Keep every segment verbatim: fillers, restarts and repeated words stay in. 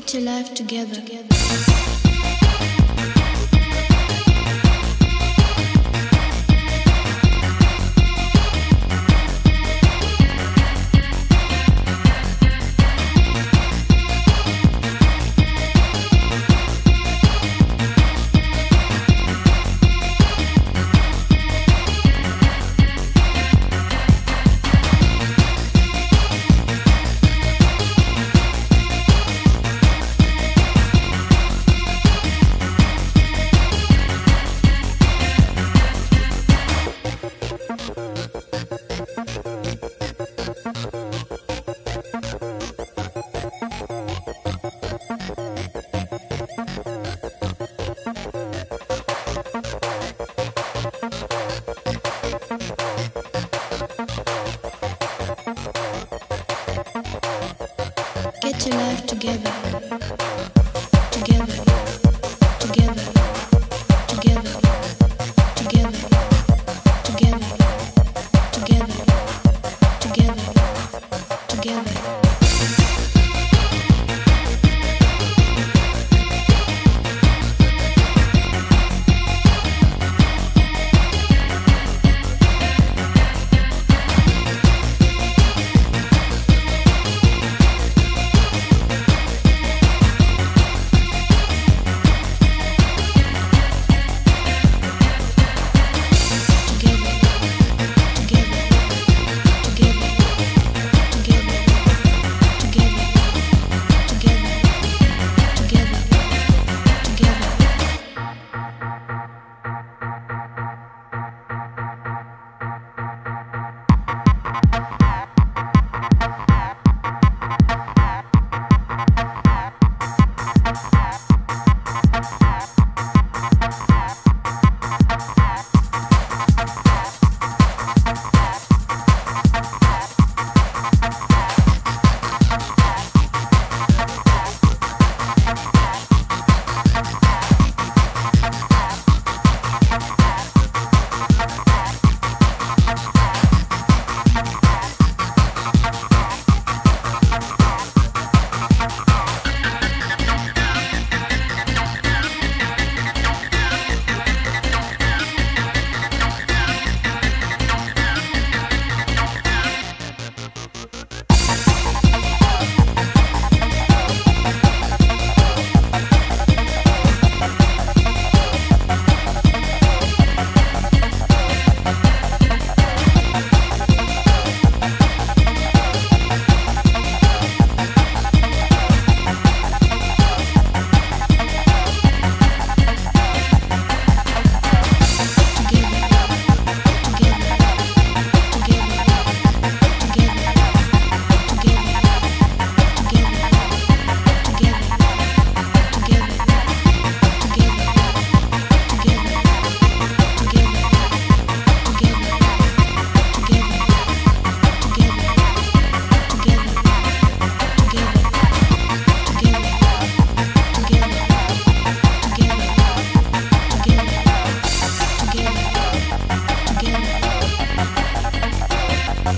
Get your life together. Get your life together, together, together, together, together, together, together, together, together, together.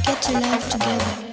Get your life together.